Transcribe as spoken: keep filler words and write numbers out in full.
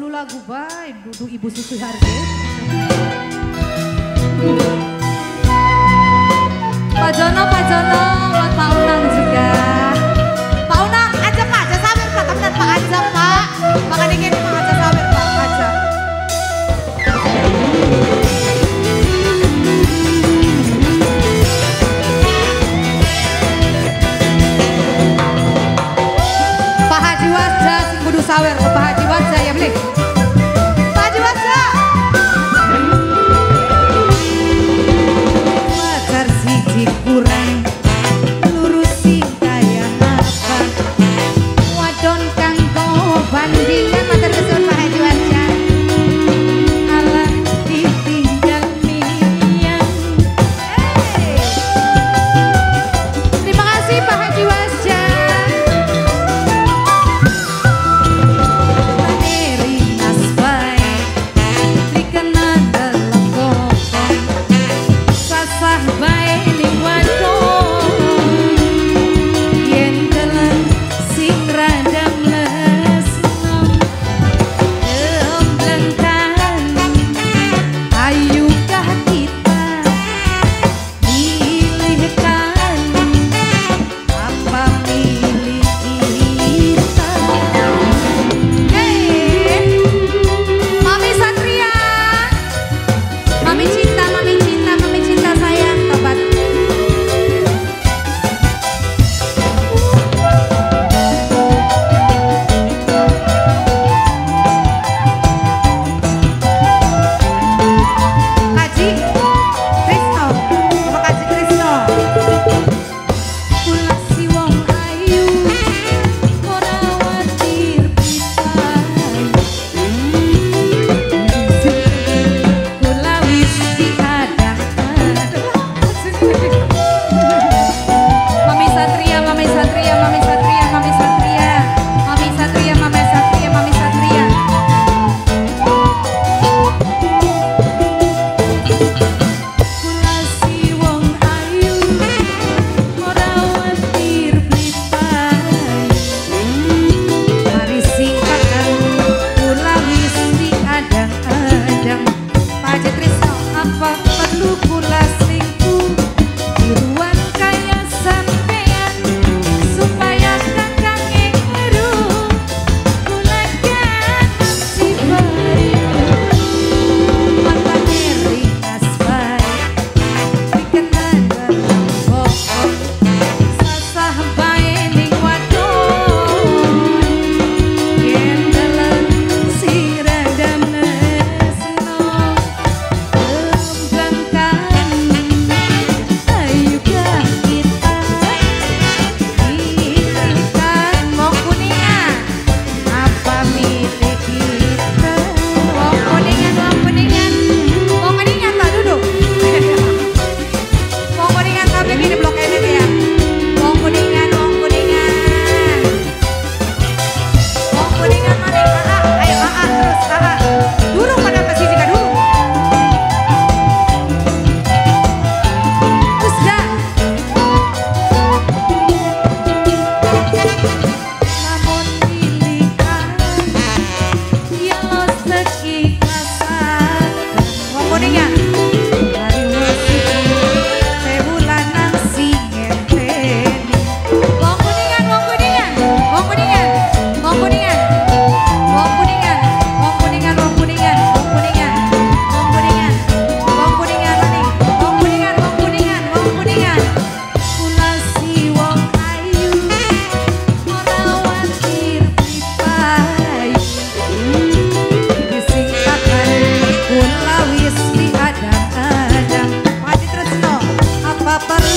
lagu baik Dudu Ibu Susi Hardi. Pak Jono, Pak Jono, buat Pak Unang juga. Pak Unang, ajak Pak, ajak sambil Pak, Pak ajak Pak, makan dikit Pak.